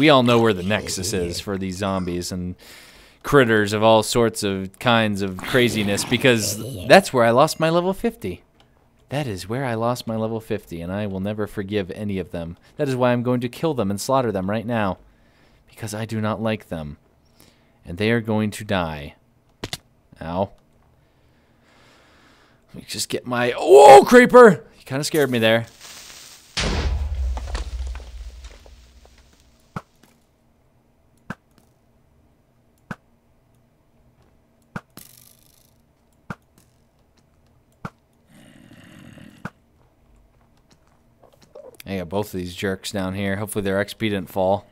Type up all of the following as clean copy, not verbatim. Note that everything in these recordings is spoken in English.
we all know where the nexus is for these zombies and critters of all sorts of kinds of craziness, because that's where I lost my level 50. That is where I lost my level 50, and I will never forgive any of them. That is why I'm going to kill them and slaughter them right now, because I do not like them, and they are going to die. Ow. Let me just get my... Oh, creeper! You kind of scared me there. I got both of these jerks down here. Hopefully their XP didn't fall.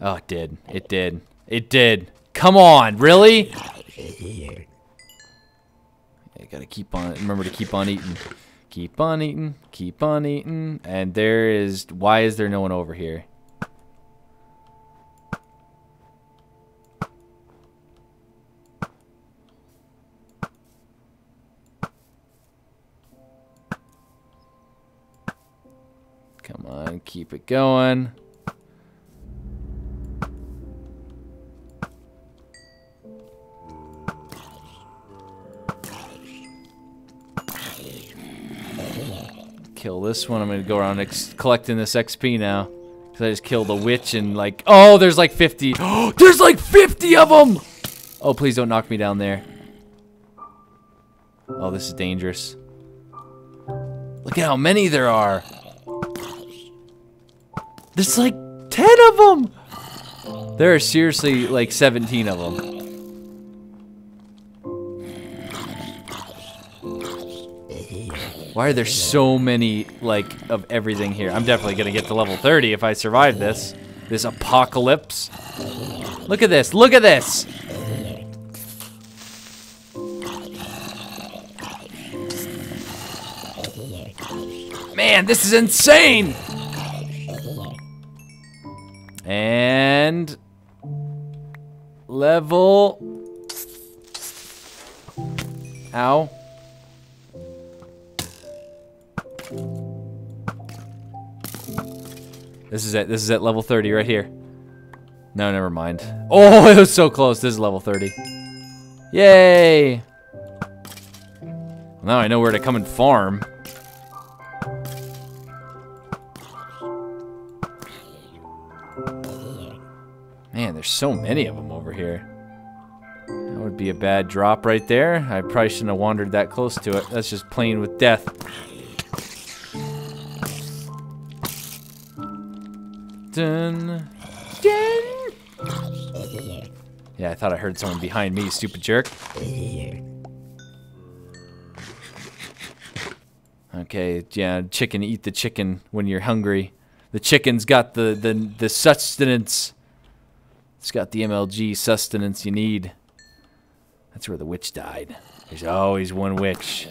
Oh, it did. It did. It did. Come on, really? I gotta keep on, remember to keep on eating. Keep on eating. Keep on eating. And there is, why is there no one over here? Come on, keep it going. Kill this one. I'm gonna go around collecting this XP now, because I just killed a witch and like, oh, there's like 50. There's like 50 of them. Oh, please don't knock me down there. Oh, this is dangerous. Look at how many there are. There's like 10 of them! There are seriously like 17 of them. Why are there so many, like, of everything here? I'm definitely gonna get to level 30 if I survive this. This apocalypse. Look at this, look at this! Man, this is insane! And level, ow. This is it, this is at level 30 right here. No, never mind. Oh, it was so close, this is level 30. Yay! Now I know where to come and farm. Man, there's so many of them over here. That would be a bad drop right there. I probably shouldn't have wandered that close to it. That's just playing with death. Dun. Dun. Yeah, I thought I heard someone behind me, stupid jerk. Okay, yeah, chicken, eat the chicken when you're hungry. The chicken's got the sustenance. It's got the MLG sustenance you need. That's where the witch died. There's always one witch.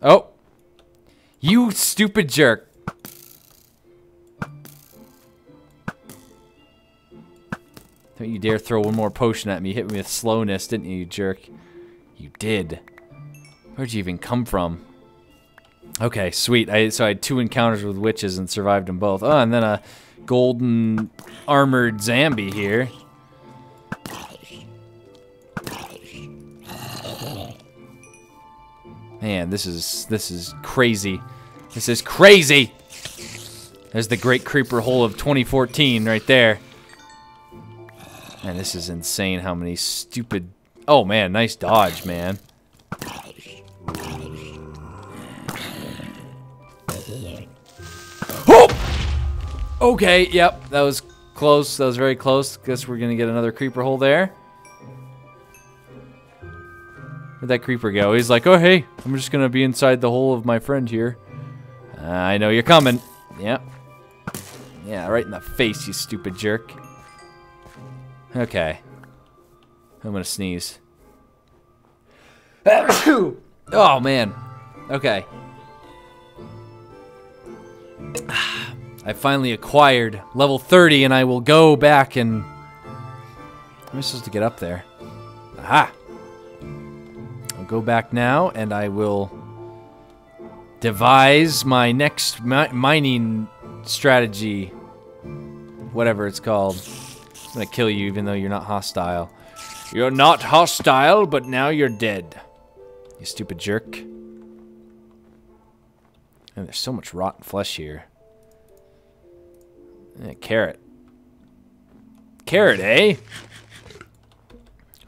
Oh! You stupid jerk! Don't you dare throw one more potion at me. You hit me with slowness, didn't you, you jerk? You did. Where'd you even come from? Okay, sweet. So I had two encounters with witches and survived them both. Oh, and then a golden armored zombie here. Man, this is crazy. This is crazy. There's the Great Creeper Hole of 2014 right there. Man, this is insane. How many stupid? Oh man, nice dodge, man. Okay, yep, that was close. That was very close. Guess we're gonna get another creeper hole there. Where'd that creeper go? He's like, oh, hey, I'm just gonna be inside the hole of my friend here. I know you're coming. Yep. Yeah, right in the face, you stupid jerk. Okay. I'm gonna sneeze. Oh, man. Okay. I finally acquired level 30, and I will go back and... How am I supposed to get up there? Aha! I'll go back now, and I will devise my next mining strategy. Whatever it's called. I'm gonna kill you even though you're not hostile. You're not hostile, but now you're dead. You stupid jerk. And there's so much rotten flesh here. Yeah, carrot. Carrot, eh?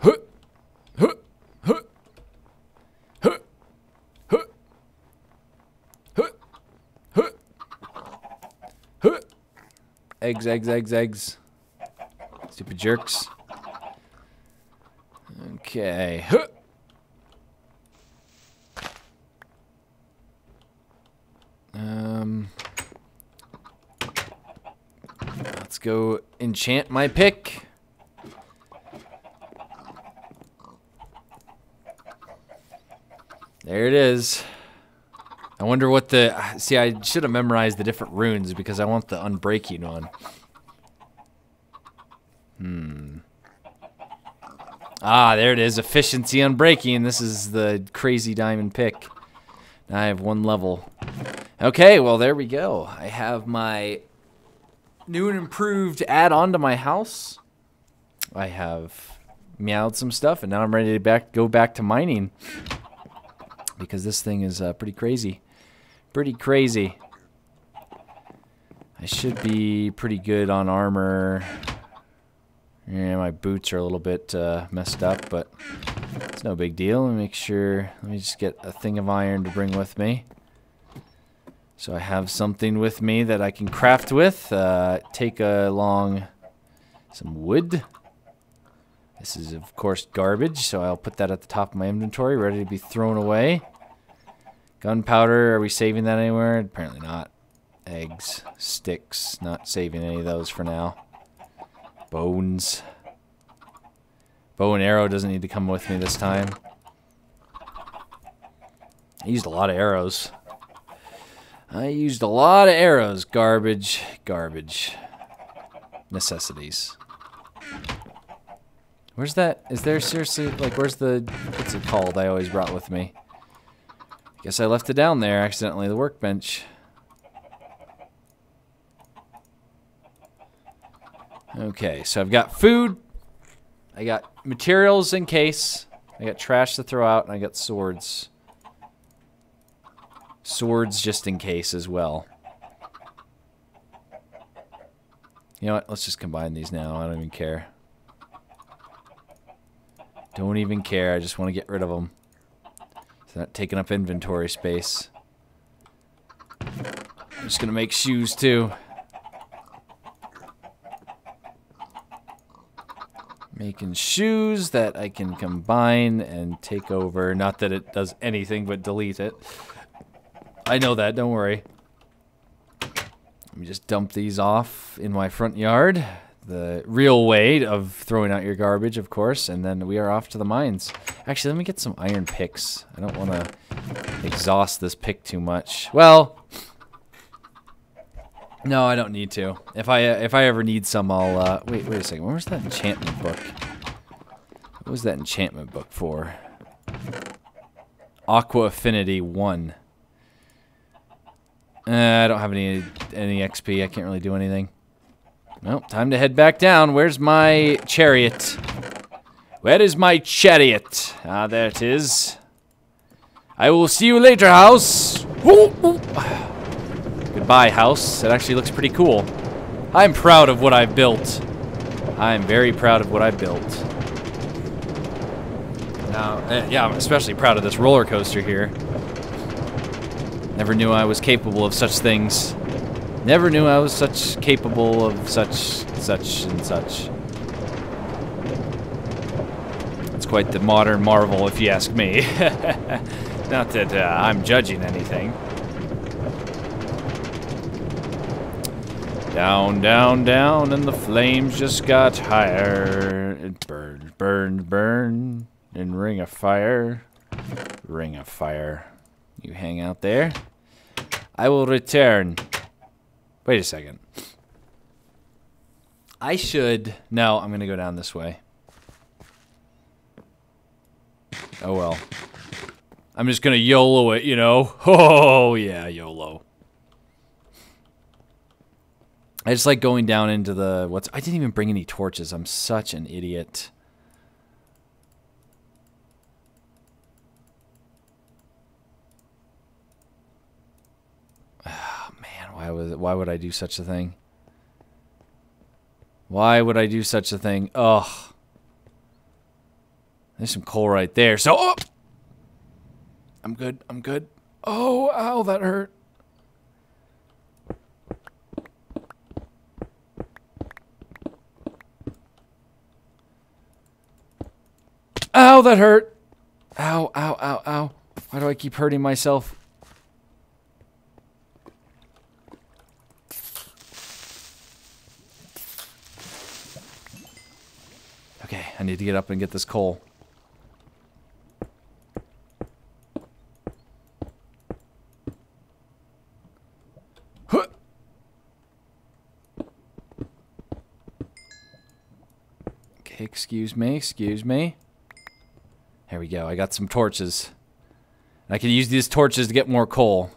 Huh. Huh. Huh. Huh. Huh. Huh. Huh. Huh. Eggs, eggs, eggs, eggs. Stupid jerks. Okay. Huh. Let's go enchant my pick. There it is. I wonder what the... See, I should have memorized the different runes because I want the unbreaking one. Hmm. Ah, there it is. Efficiency unbreaking. This is the crazy diamond pick. Now I have one level. Okay, well, there we go. I have my new and improved add-on to my house. I have meowed some stuff, and now I'm ready to go back to mining. Because this thing is pretty crazy. Pretty crazy. I should be pretty good on armor. Yeah, my boots are a little bit messed up, but it's no big deal. Let me make sure. Let me just get a thing of iron to bring with me. So I have something with me that I can craft with. Take along some wood. This is, of course, garbage, so I'll put that at the top of my inventory, ready to be thrown away. Gunpowder, are we saving that anywhere? Apparently not. Eggs, sticks, not saving any of those for now. Bones. Bow and arrow doesn't need to come with me this time. I used a lot of arrows. I used a lot of arrows. Garbage, garbage. Necessities. Where's that? Is there seriously, like, where's the, what's it called I always brought with me? I guess I left it down there accidentally, the workbench. Okay, so I've got food, I got materials in case, I got trash to throw out, and I got swords. Swords just in case as well. You know what, let's just combine these now, I don't even care. Don't even care. I just want to get rid of them. It's not taking up inventory space. I'm just going to make shoes, too. Making shoes that I can combine and take over. Not that it does anything but delete it. I know that. Don't worry. Let me just dump these off in my front yard. The real way of throwing out your garbage, of course, and then we are off to the mines. Actually, let me get some iron picks. I don't want to exhaust this pick too much. Well, no, I don't need to. If I ever need some, I'll wait a second. Where was that enchantment book? What was that enchantment book for? Aqua Affinity 1. I don't have any XP. I can't really do anything. Well, time to head back down. Where's my chariot? Where is my chariot? Ah, there it is. I will see you later, house. Ooh, ooh. Goodbye, house. It actually looks pretty cool. I'm proud of what I've built. I'm very proud of what I've built. Now, yeah, I'm especially proud of this roller coaster here. Never knew I was capable of such things. Never knew I was such capable of such, and such. It's quite the modern marvel, if you ask me. Not that I'm judging anything. Down, down, down, and the flames just got higher. It burned, burned, burned, and ring of fire. Ring of fire. You hang out there. I will return. Wait a second. I should... No, I'm going to go down this way. Oh well. I'm just gonna YOLO it, you know? Oh, yeah, YOLO. I just like going down into the... what's? I didn't even bring any torches. I'm such an idiot. Oh, man, why would I do such a thing? Why would I do such a thing? Ugh. There's some coal right there. So... oh! I'm good. I'm good. Oh, ow, that hurt. Ow, that hurt. Ow, ow, ow, ow. Why do I keep hurting myself? Okay, I need to get up and get this coal. Okay, excuse me, excuse me. There we go. I got some torches. I can use these torches to get more coal.